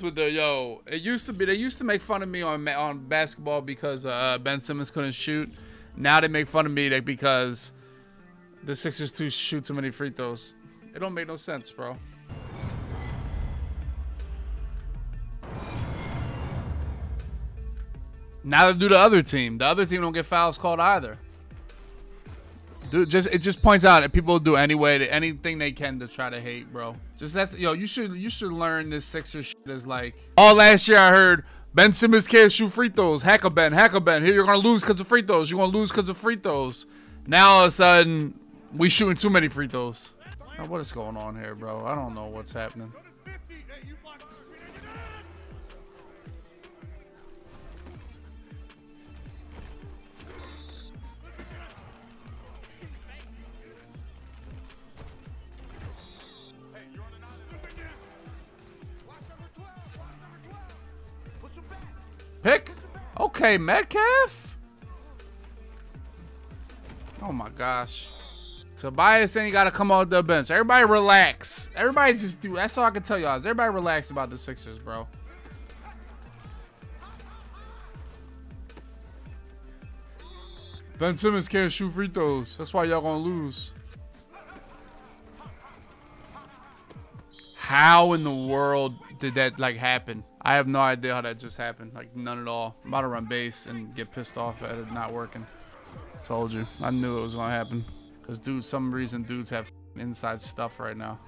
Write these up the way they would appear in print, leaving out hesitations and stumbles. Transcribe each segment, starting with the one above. this with the yo. It used to be they used to make fun of me on basketball because Ben Simmons couldn't shoot. Now they make fun of me because the Sixers shoot too many free throws. It don't make no sense, bro. Neither do the other team. The other team don't get fouls called either. Dude, it just points out that people do anyway anything they can to try to hate, bro. Just that's yo. You should learn this Sixers shit is like. All last year I heard Ben Simmons can't shoot free throws. Hack a Ben. Here you're gonna lose because of free throws. You're gonna lose because of free throws. Now all of a sudden we shooting too many free throws. Now, what is going on here, bro? I don't know what's happening. Pick? Okay, Metcalf? Oh my gosh. Tobias ain't got to come off the bench. Everybody relax. Everybody just do. That's all I can tell y'all. Everybody relax about the Sixers, bro. Ben Simmons can't shoot free throws. That's why y'all going to lose. How in the world did that like happen? I have no idea how that just happened. Like, none at all. I'm about to run base and get pissed off at it not working. Told you. I knew it was going to happen. Because, dude, some reason dudes have inside stuff right now.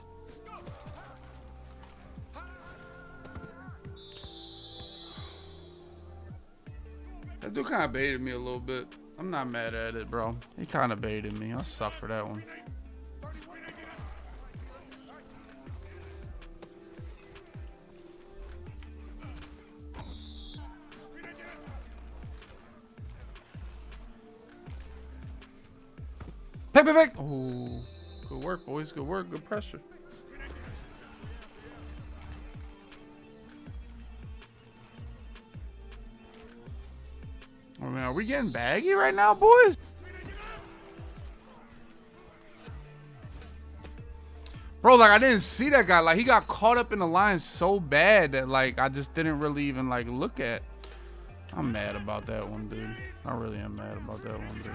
That dude kind of baited me a little bit. I'm not mad at it, bro. He kind of baited me. I suck for that one. Oh, good work, boys. Good work. Good pressure. Oh, man, are we getting baggy right now, boys? Bro, like, I didn't see that guy. Like, he got caught up in the line so bad that, like, I just didn't really even, like, look at. I'm mad about that one, dude. I really am mad about that one, dude.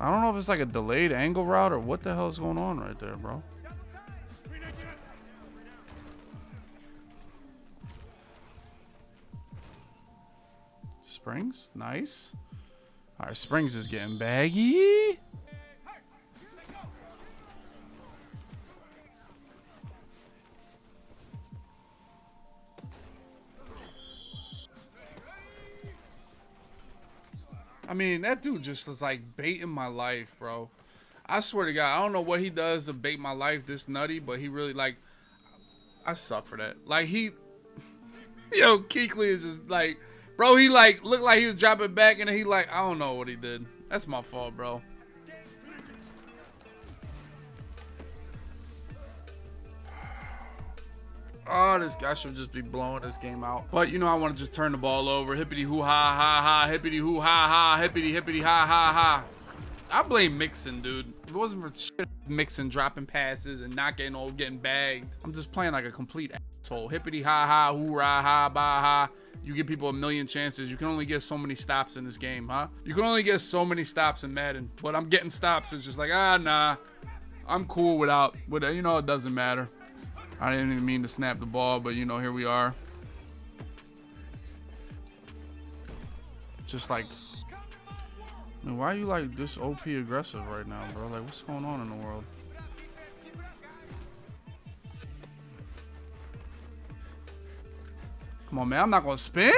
I don't know if it's like a delayed angle route or what the hell is going on right there, bro. Springs, nice. All right, Springs is getting baggy. I mean, that dude just was like baiting my life, bro. I swear to God, I don't know what he does to bait my life this nutty, but he really like, I suck for that. Like he, yo, Keekly is just like, bro, he like, looked like he was dropping back and he like, I don't know what he did. That's my fault, bro. Oh, this guy should just be blowing this game out. But, you know, I want to just turn the ball over. Hippity hoo ha ha ha. Hippity hoo ha ha. Hippity hippity ha ha ha. I blame Mixon, dude. If it wasn't for shit, Mixon dropping passes and not getting old, getting bagged. I'm just playing like a complete asshole. Hippity ha ha. Hoorah ha ba ha. You give people a million chances. You can only get so many stops in this game, huh? You can only get so many stops in Madden. But I'm getting stops. It's just like, ah, nah. I'm cool without, you know, it doesn't matter. I didn't even mean to snap the ball, but, you know, here we are. Just like, man, why are you like this OP aggressive right now, bro? Like, what's going on in the world? Come on, man. I'm not going to spin.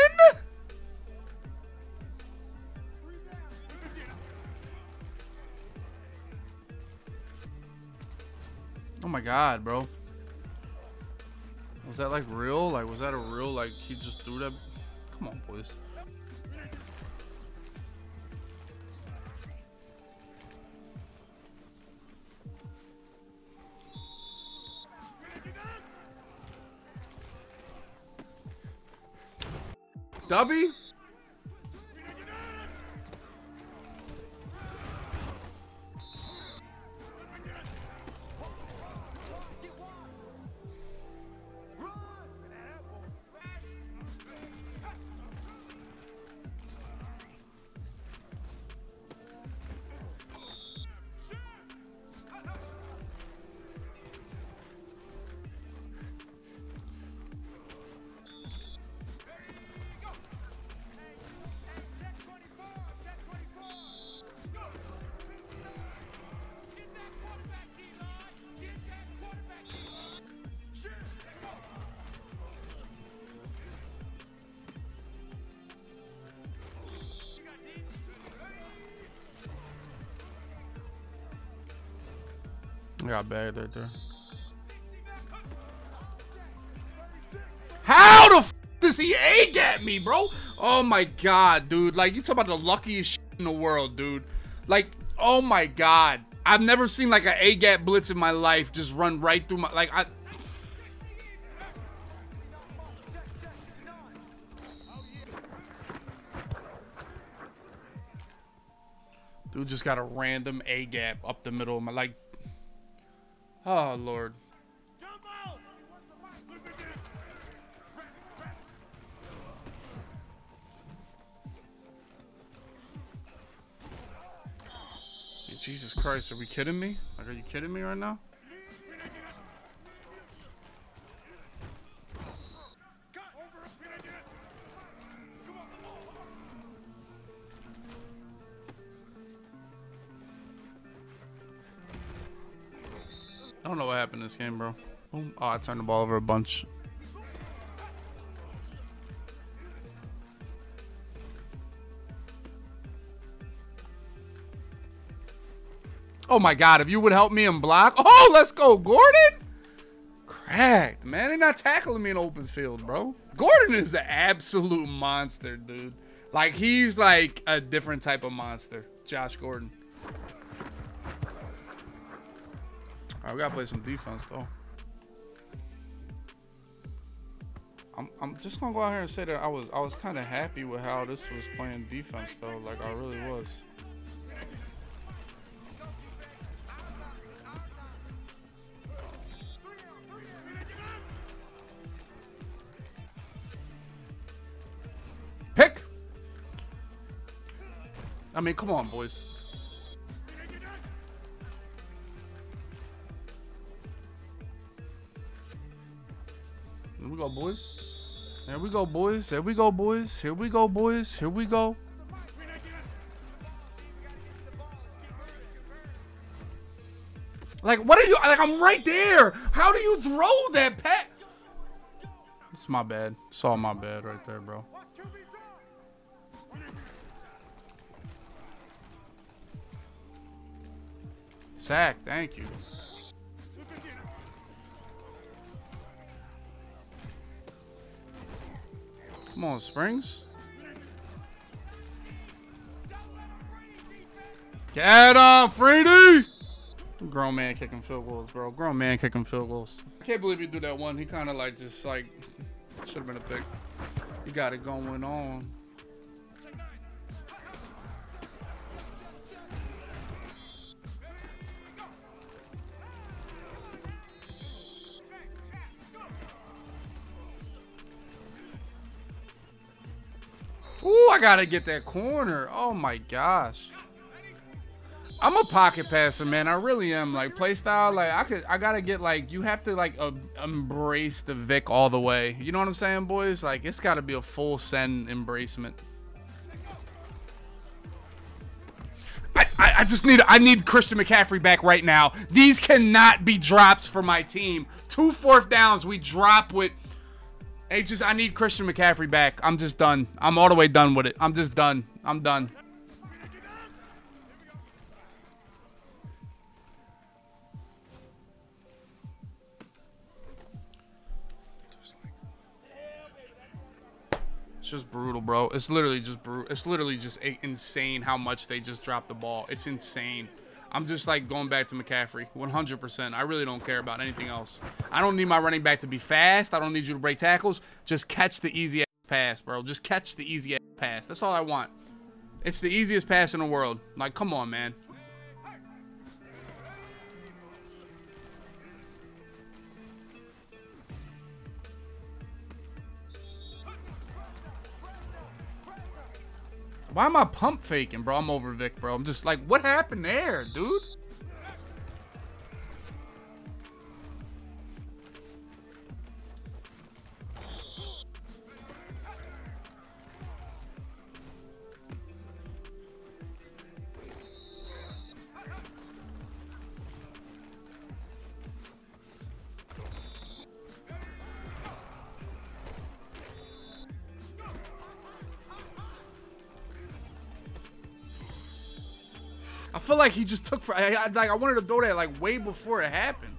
Oh, my God, bro. Was that like real? Like, was that a real? Like, he just threw that? Come on, boys. Dubby? got bagged right there. How the f does he aid at me, bro? Oh my god, dude. Like, you talk about the luckiest shit in the world, dude. Like, oh my god. I've never seen like an A-gap blitz in my life just run right through my, like, dude just got a random A-gap up the middle of my, like, oh lord. Jesus Christ, are we kidding me? Like, are you kidding me right now? I don't know what happened in this game, bro. Boom. Oh, I turned the ball over a bunch. Oh my god, if you would help me and block. Oh, let's go, Gordon. Cracked, man. They're not tackling me in open field, bro. Gordon is an absolute monster, dude. Like, he's like a different type of monster. Josh Gordon. All right, we gotta play some defense, though. I'm just gonna go out here and say that I was kind of happy with how this was playing defense, though. Like, I really was. I mean, come on, boys. Here we go, boys. Here we go, boys. Here we go, boys. Here we go, boys. Here we go. Like, what are you? Like, I'm right there. How do you throw that pass? It's my bad. It's all my bad right there, bro. Sack, thank you. Come on, Springs. Get up, Freedy! Grown man kicking field goals, bro. Grown man kicking field goals. I can't believe you do that one. He kind of like just like should have been a pick. You got it going on. Ooh, I gotta get that corner. Oh my gosh. I'm a pocket passer, man. I really am. Like, play style, like, I gotta get, like, you have to, like, embrace the Vic all the way. You know what I'm saying, boys? Like, it's gotta be a full send embracement. I just need, I need Christian McCaffrey back right now. These cannot be drops for my team. 2 fourth downs, we drop with. Hey, just, I need Christian McCaffrey back. I'm just done. I'm all the way done with it. I'm just done. I'm done. It's just brutal, bro. It's literally just brutal. It's literally just insane how much they just dropped the ball. It's insane. I'm just like going back to McCaffrey 100%. I really don't care about anything else. I don't need my running back to be fast. I don't need you to break tackles. Just catch the easy ass pass, bro. Just catch the easy ass pass. That's all I want. It's the easiest pass in the world. Like, come on, man. Why am I pump faking, bro? I'm over Vic, bro. I'm just like, what happened there, dude? I feel like he just took for, I wanted to throw that like way before it happened.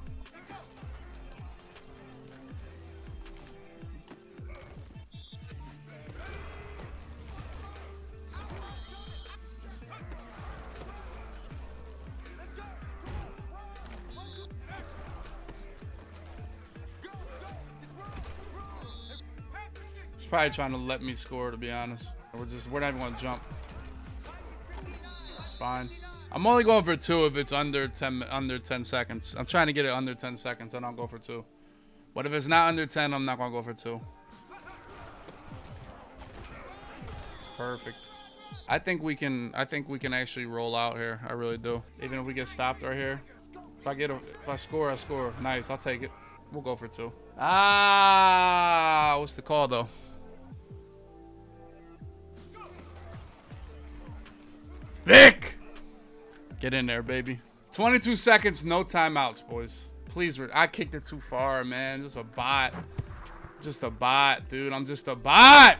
Probably trying to let me score, to be honest. We're not even gonna jump. It's fine. I'm only going for two if it's under 10 seconds. I'm trying to get it under 10 seconds and I'll go for two. But if it's not under 10, I'm not gonna go for two. It's perfect. I think we can actually roll out here. I really do. Even if we get stopped right here. If I score, I score. Nice, I'll take it. We'll go for two. Ah, what's the call though? Vic! Get in there, baby. 22 seconds, no timeouts, boys. Please, I kicked it too far, man. Just a bot. Just a bot, dude. I'm just a bot.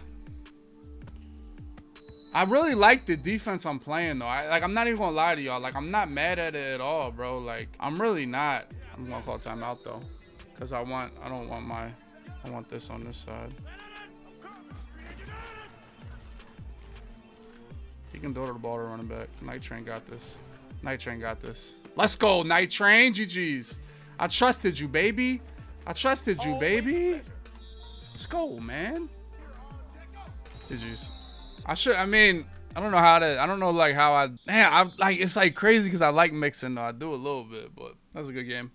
I really like the defense I'm playing, though. I'm not even going to lie to y'all. Like, I'm not mad at it at all, bro. Like, I'm really not. I'm going to call timeout, though. Because I want this on this side. He can throw the ball to running back. Night Train got this. Night Train got this. Let's go, Night Train. GG's. I trusted you, baby. I trusted you, baby. Let's go, man. GG's. I don't know how I, man, it's like crazy because I like Mixon though. I do a little bit, but that's a good game.